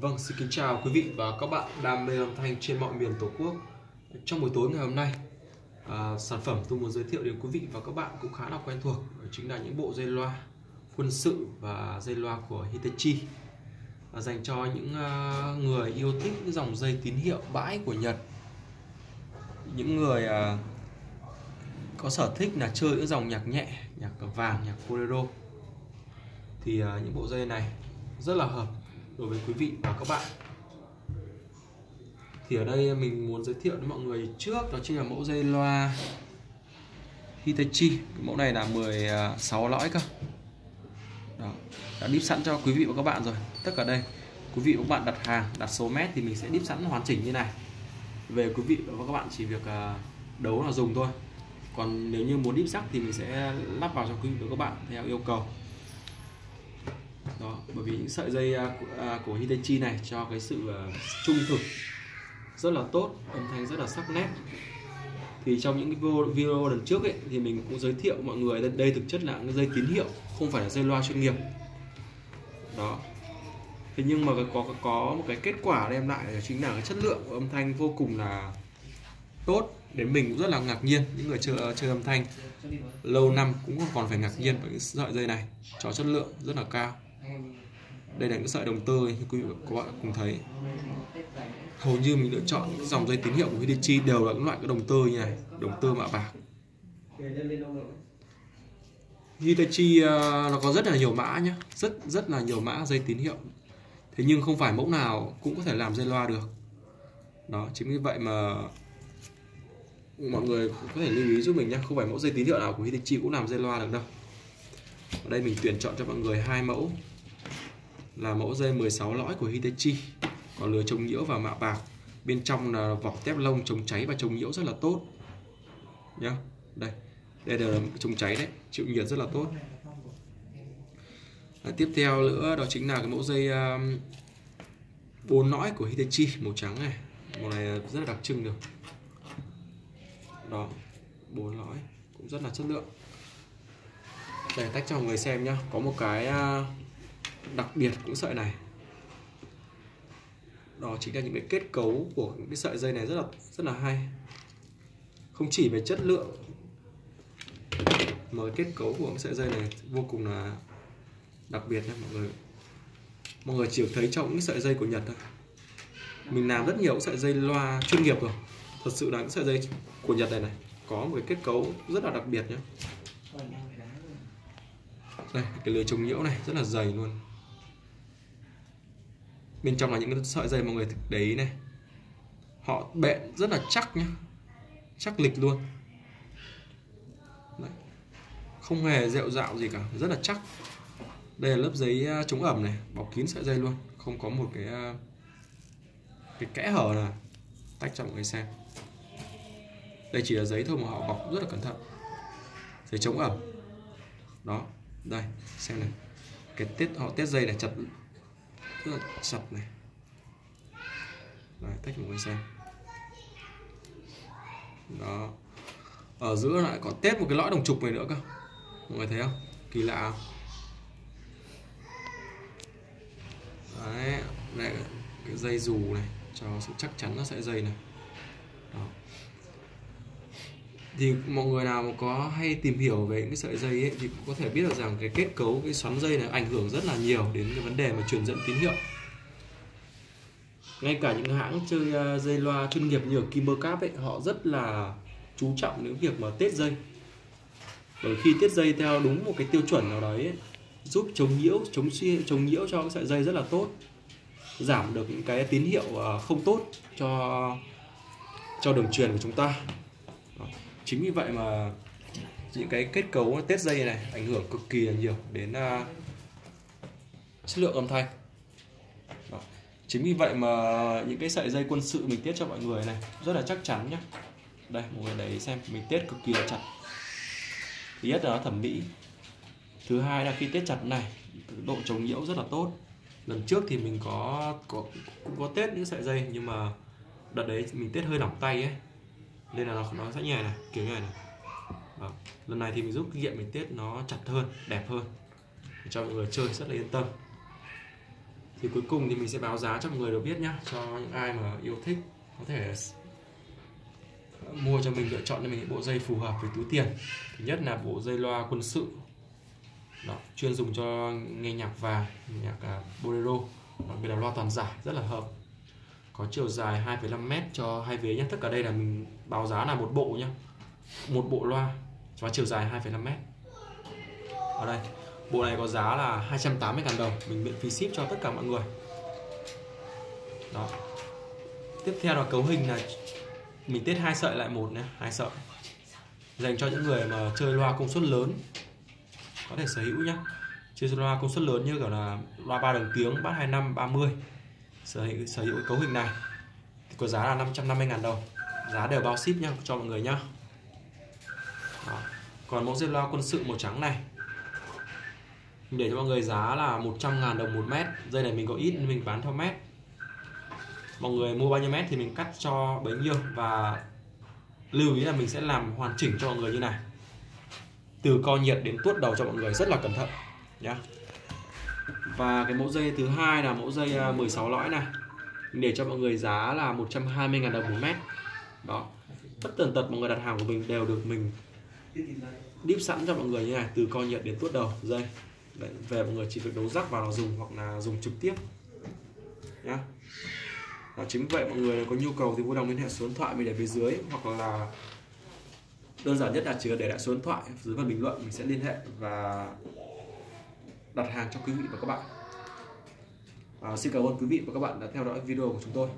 Vâng, xin kính chào quý vị và các bạn đam mê âm thanh trên mọi miền Tổ quốc. Trong buổi tối ngày hôm nay, sản phẩm tôi muốn giới thiệu đến quý vị và các bạn cũng khá là quen thuộc, chính là những bộ dây loa quân sự và dây loa của Hitachi, dành cho những người yêu thích những dòng dây tín hiệu bãi của Nhật, những người có sở thích là chơi những dòng nhạc nhẹ, nhạc vàng, nhạc bolero. Thì những bộ dây này rất là hợp đối với quý vị và các bạn. Thì ở đây mình muốn giới thiệu đến mọi người trước, đó chính là mẫu dây loa Hitachi. Cái mẫu này là 16 lõi cơ. Đó, đã đíp sẵn cho quý vị và các bạn rồi. Tất cả đây, quý vị và các bạn đặt hàng, đặt số mét thì mình sẽ đíp sẵn hoàn chỉnh như này. Về quý vị và các bạn chỉ việc đấu là dùng thôi. Còn nếu như muốn đíp sắc thì mình sẽ lắp vào cho quý vị và các bạn theo yêu cầu. Đó, bởi vì những sợi dây của Hitachi này cho cái sự trung thực rất là tốt, âm thanh rất là sắc nét. Thì trong những cái video lần trước ấy, thì mình cũng giới thiệu mọi người đây thực chất là cái dây tín hiệu, không phải là dây loa chuyên nghiệp. Đó. Thế nhưng mà có một cái kết quả đem lại chính là cái chất lượng của âm thanh vô cùng là tốt. Đến mình cũng rất là ngạc nhiên, những người chơi âm thanh lâu năm cũng còn phải ngạc nhiên với những sợi dây này, cho chất lượng rất là cao. Đây là những sợi đồng tơ như quý vị các bạn cùng thấy. Hầu như mình lựa chọn những dòng dây tín hiệu của Hitachi đều là những loại đồng tơ như này, đồng tơ mạ bạc. Hitachi nó có rất là nhiều mã nhé, rất là nhiều mã dây tín hiệu. Thế nhưng không phải mẫu nào cũng có thể làm dây loa được. Đó, chính vì vậy mà mọi người có thể lưu ý giúp mình nhé, không phải mẫu dây tín hiệu nào của Hitachi cũng làm dây loa được đâu. Ở đây mình tuyển chọn cho mọi người hai mẫu, là mẫu dây 16 lõi của Hitachi có lưới chống nhiễu và mạ bạc, bên trong là vỏ tép lông chống cháy và chống nhiễu rất là tốt nhá. Đây đều là chống cháy đấy, chịu nhiệt rất là tốt. Tiếp theo nữa đó chính là cái mẫu dây 4 lõi của Hitachi màu trắng này, màu này rất là đặc trưng được. Đó, 4 lõi cũng rất là chất lượng. Để tách cho mọi người xem nhá, có một cái đặc biệt cũng sợi này. Đó chính là những cái kết cấu của những cái sợi dây này rất là hay. Không chỉ về chất lượng mà kết cấu của những sợi dây này vô cùng là đặc biệt nha mọi người. Mọi người chỉ thấy trong những sợi dây của Nhật thôi. Mình làm rất nhiều sợi dây loa chuyên nghiệp rồi. Thật sự là những sợi dây của Nhật này này có một cái kết cấu rất là đặc biệt nhé. Đây, cái lưới chống nhiễu này rất là dày luôn. Bên trong là những cái sợi dây mọi người để ý này, họ bện rất là chắc nhá, chắc lịch luôn. Đấy, không hề dẹo dạo gì cả, rất là chắc. Đây là lớp giấy chống ẩm này, bọc kín sợi dây luôn, không có một cái kẽ hở nào. Tách cho mọi người xem. Đây chỉ là giấy thôi mà họ bọc rất là cẩn thận, giấy chống ẩm. Đó, đây xem này, cái họ tết dây này chặt rất là chặt này. Đấy, tách mọi người xem. Đó, ở giữa lại có tết một cái lõi đồng trục này nữa cơ, mọi người thấy không, kỳ lạ không? Đấy, đây cái dây dù này cho sự chắc chắn nó sẽ dây này. Đó, thì mọi người nào mà có hay tìm hiểu về những cái sợi dây ấy, thì cũng có thể biết được rằng cái kết cấu, cái xoắn dây này ảnh hưởng rất là nhiều đến cái vấn đề mà truyền dẫn tín hiệu. Ngay cả những hãng chơi dây loa chuyên nghiệp như ở Kimbercap ấy, họ rất là chú trọng những việc mà tết dây. Bởi khi tết dây theo đúng một cái tiêu chuẩn nào đấy ấy, giúp chống nhiễu cho cái sợi dây rất là tốt, giảm được những cái tín hiệu không tốt cho đường truyền của chúng ta. Đó, chính vì vậy mà những cái kết cấu tết dây này ảnh hưởng cực kỳ là nhiều đến chất lượng âm thanh. Đó, chính vì vậy mà những cái sợi dây quân sự mình tết cho mọi người này rất là chắc chắn nhé. Đây mọi người đấy xem, mình tết cực kỳ là chặt. Thứ nhất là thẩm mỹ, thứ hai là khi tết chặt này độ chống nhiễu rất là tốt. Lần trước thì mình cũng có tết những sợi dây, nhưng mà đợt đấy mình tết hơi lỏng tay ấy, nên là nó sẽ nhè này, kiểu như này này. Đó, lần này thì mình giúp kinh nghiệm mình tết nó chặt hơn, đẹp hơn, cho mọi người chơi rất là yên tâm. Thì cuối cùng thì mình sẽ báo giá cho người đều biết nhá, cho những ai mà yêu thích có thể mua cho mình, lựa chọn cho mình những bộ dây phù hợp với túi tiền. Thứ nhất là bộ dây loa quân sự. Đó, chuyên dùng cho nghe nhạc và nhạc bolero, đặc biệt là loa toàn giải rất là hợp. Có chiều dài 2,5 m cho hai vế nhé. Tất cả đây là mình báo giá là một bộ nhé, một bộ loa và chiều dài 2,5 m. Ở đây bộ này có giá là 280.000 đồng, mình miễn phí ship cho tất cả mọi người. Đó. Tiếp theo là cấu hình là mình tết 2 sợi lại 1 nhé, 2 sợi dành cho những người mà chơi loa công suất lớn có thể sở hữu nhé. Chơi loa công suất lớn như kiểu là loa 3 đường tiếng, bát 25, 30 sở hữu cấu hình này thì có giá là 550.000 đồng, giá đều bao ship nhé cho mọi người nhá. Đó. Còn mẫu dây loa quân sự màu trắng này mình để cho mọi người giá là 100.000 đồng 1 mét. Dây này mình có ít nên mình bán theo mét, mọi người mua bao nhiêu mét thì mình cắt cho bấy nhiêu. Và lưu ý là mình sẽ làm hoàn chỉnh cho mọi người như này, từ co nhiệt đến tuốt đầu cho mọi người rất là cẩn thận nhá. Và cái mẫu dây thứ hai là mẫu dây 16 lõi này, mình để cho mọi người giá là 120.000 đồng 1 mét. Đó, tất tần tật mọi người đặt hàng của mình đều được mình đíp sẵn cho mọi người như này, từ co nhiệt đến tuốt đầu dây. Đấy, về mọi người chỉ việc đấu rắc vào nó dùng, hoặc là dùng trực tiếp nhá. Đó, chính vậy mọi người có nhu cầu thì vui lòng liên hệ số điện thoại mình để phía dưới, hoặc là đơn giản nhất là chỉ cần để lại số điện thoại dưới phần bình luận, mình sẽ liên hệ và đặt hàng cho quý vị và các bạn. Xin cảm ơn quý vị và các bạn đã theo dõi video của chúng tôi.